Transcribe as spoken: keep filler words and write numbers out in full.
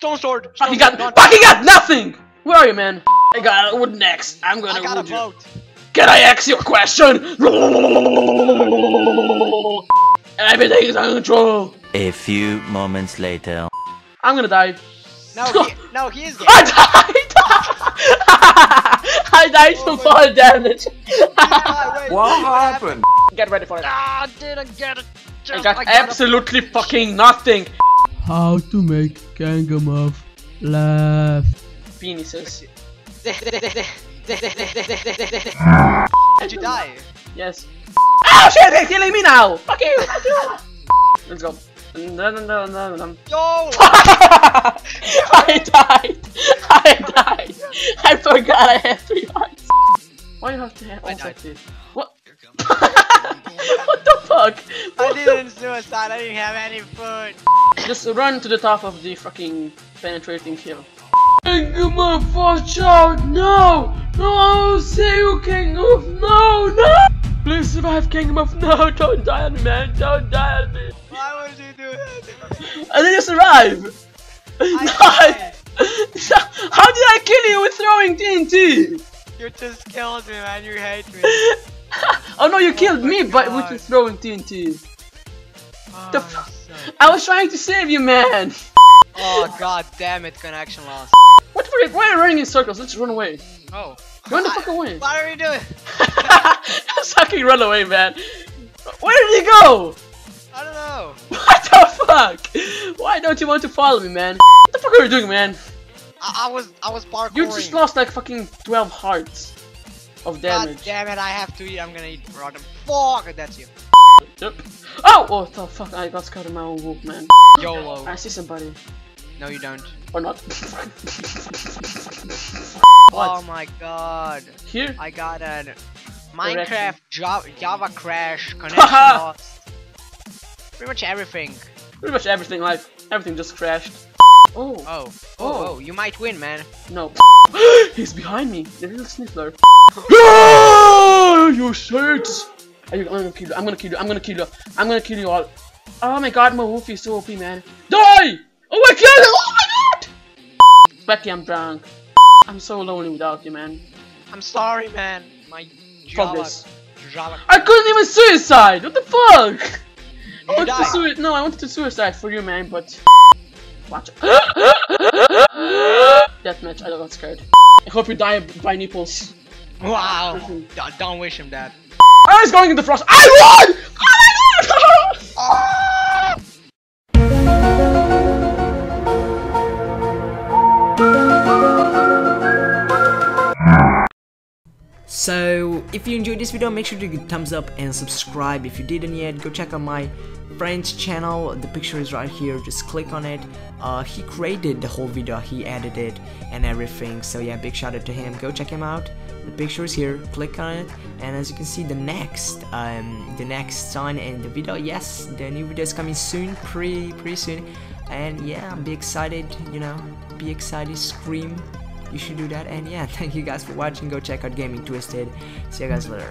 Stone sword! Stone fucking sword, got, fucking got nothing! Where are you, man? I got what next? I'm gonna I got a vote. Can I ask you a question? Everything is under control. A few moments later. I'm gonna die. No, he, no, he is dead. I died! I died oh, to fall damage. Yeah, wait, what happened? Get ready for it. Ah, oh, didn't get it. Just I got, I got absolutely fucking nothing. How to make Kangamov laugh. Penises. Did you die? Yes. Oh shit, they're killing me now! Fuck you! Fuck you! Let's go. No, no, no, no, no. Yo! I died! I died! I forgot I had three hearts. Why do you have to have all that? What? What the fuck? What I didn't suicide, I didn't have any food. Just run to the top of the fucking penetrating hill. Kangamov, watch out! No! No, I will save you, Kangamov! No, no! Please survive, Kangamov! No, don't die on me, man! Don't die on me! Why would you do that? I didn't survive! I no, I... How did I kill you with throwing T N T? You just killed me, man! You hate me! Oh no, you oh killed me God. But with throwing T N T! Oh, the fuck? I was trying to save you, man! Oh god damn it, connection lost. What for you? Why are you running in circles? Let's run away. Oh. Run the fuck away. What are you doing? Fucking run away, man. Where did he go? I don't know. What the fuck? Why don't you want to follow me, man? What the fuck are you doing, man? I, I was I was parkouring. You just lost like fucking twelve hearts of damage. God damn it, I have to eat. I'm gonna eat rotten. Fuck, that's you. Yep. Oh! What the fuck? I got scared of my own wolf, man. YOLO. I see somebody. No, you don't. Or not. What? Oh my god. Here? I got an Minecraft Java, Java crash, connection lost. Pretty much everything. Pretty much everything, like, everything just crashed. Oh. Oh. Oh, oh, you might win, man. No. He's behind me. The little sniffler. You shit! I'm gonna kill you, I'm gonna kill you, I'm gonna kill you, I'm gonna kill you all. Oh my god, my wolfie is so O P, man. Die! Oh my god, oh my god! Becky, I'm drunk. I'm so lonely without you, man. I'm sorry, man. My Fuck this. I couldn't even suicide! What the fuck? I wanted to suicide. No, I wanted to suicide for you, man, but... Watch out. Deathmatch, I got scared. I hope you die by nipples. Wow. Don't wish him that. I was going in the frost. I won! Oh my god! Ah! So, if you enjoyed this video, make sure to give it a thumbs up and subscribe. If you didn't yet, go check out my friend's channel. The picture is right here. Just click on it. Uh, he created the whole video. He edited it and everything. So yeah, big shout out to him. Go check him out. The picture is here. Click on it, and as you can see, the next, um, the next sign in the video. Yes, the new video is coming soon, pretty, pretty soon. And yeah, be excited. You know, be excited. Scream. You should do that. And yeah, thank you guys for watching. Go check out Gaming Twisted. See you guys later.